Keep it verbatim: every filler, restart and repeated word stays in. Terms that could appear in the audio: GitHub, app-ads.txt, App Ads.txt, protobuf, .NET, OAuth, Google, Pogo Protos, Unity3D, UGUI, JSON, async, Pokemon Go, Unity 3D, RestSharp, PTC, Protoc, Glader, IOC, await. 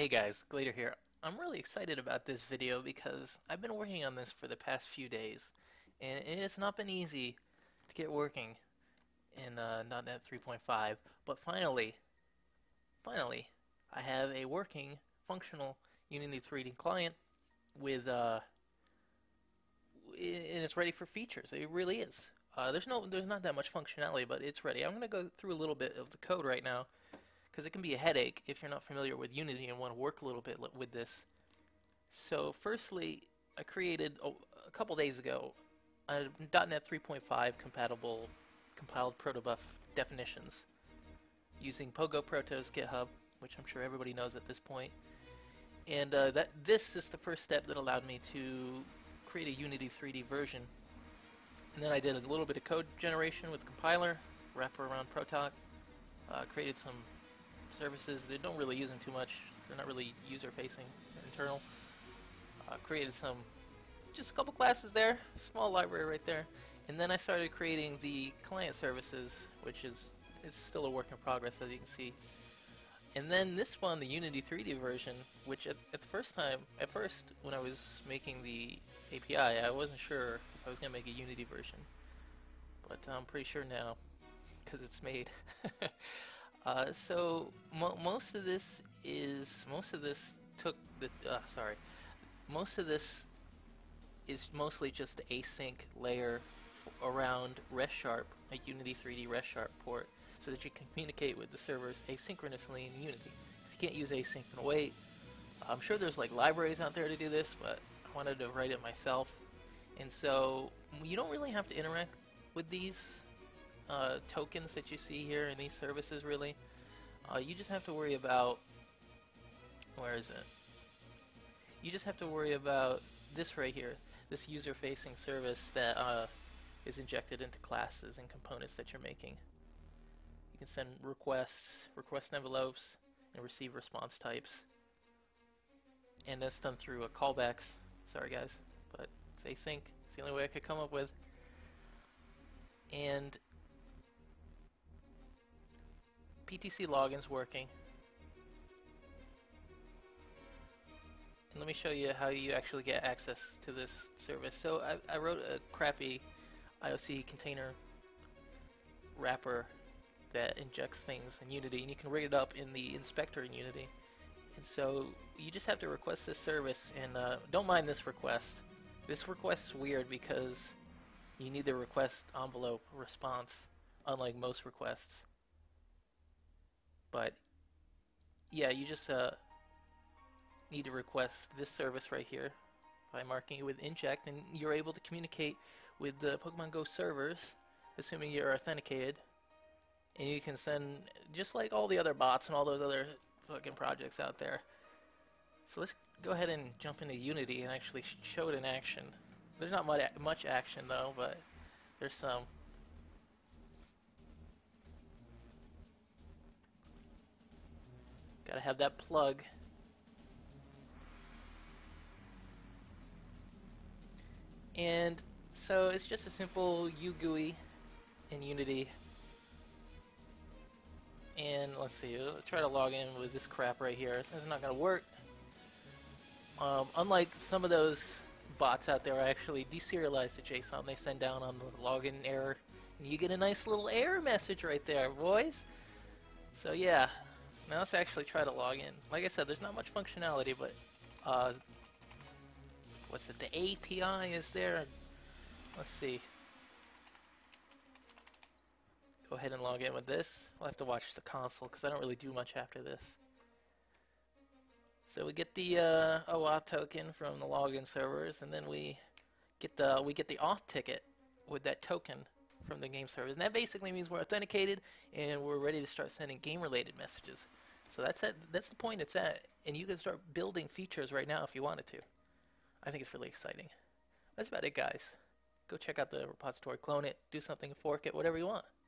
Hey guys, Glader here. I'm really excited about this video because I've been working on this for the past few days, and it has not been easy to get working in uh, dot net three point five, but finally, finally, I have a working, functional Unity three D client with, uh, and it's ready for features. It really is. Uh, there's no, there's not that much functionality, but it's ready. I'm going to go through a little bit of the code right now, because it can be a headache if you're not familiar with Unity and want to work a little bit with this. So firstly, I created oh, a couple days ago a dot net three point five compatible compiled protobuf definitions using Pogo Protos GitHub, which I'm sure everybody knows at this point. And uh, that this is the first step that allowed me to create a Unity three D version. And then I did a little bit of code generation with the compiler, wrapper around Protoc, uh, created some services. They don't really use them too much. They're not really user-facing, internal. Uh, created some, just a couple classes there, small library right there, and then I started creating the client services, which is it's still a work in progress, as you can see. And then this one, the Unity three D version, which at, at the first time, at first when I was making the A P I, I wasn't sure if I was going to make a Unity version, but I'm pretty sure now because it's made. Uh, so mo most of this is most of this took the uh, sorry, most of this is mostly just the async layer f around RestSharp, a Unity three D RestSharp port, so that you can communicate with the servers asynchronously in Unity. So you can't use async and await. I'm sure there's like libraries out there to do this, but I wanted to write it myself, and so you don't really have to interact with these Uh, tokens that you see here in these services, really. Uh, you just have to worry about, where is it? You just have to worry about this right here, this user-facing service that uh, is injected into classes and components that you're making. You can send requests, request envelopes, and receive response types. And that's done through a callbacks. Sorry guys, but it's async. It's the only way I could come up with. And P T C login's working, and let me show you how you actually get access to this service. So I, I wrote a crappy I O C container wrapper that injects things in Unity, and you can rig it up in the inspector in Unity. And so you just have to request this service, and uh, don't mind this request. This request's weird because you need the request envelope response, unlike most requests. But yeah, you just uh, need to request this service right here by marking it with inject, and you're able to communicate with the Pokemon Go servers, assuming you're authenticated. And you can send, just like all the other bots and all those other fucking projects out there. So let's go ahead and jump into Unity and actually show it in action. There's not much action though, but there's some. Gotta have that plug. And so it's just a simple U G U I in Unity. And let's see, let's try to log in with this crap right here. It's not gonna work. Um, unlike some of those bots out there, I actually deserialize the JSON they send down on the login error. And you get a nice little error message right there, boys. So yeah. Now let's actually try to log in. Like I said, there's not much functionality, but uh, what's it? The A P I is there. Let's see. Go ahead and log in with this. I'll have to watch the console because I don't really do much after this. So we get the uh, OAuth token from the login servers, and then we get the we get the auth ticket with that token from the game service, and that basically means we're authenticated and we're ready to start sending game-related messages. So that's at, that's the point it's at, and you can start building features right now if you wanted to. I think it's really exciting. That's about it, guys. Go check out the repository, clone it, do something, fork it, whatever you want.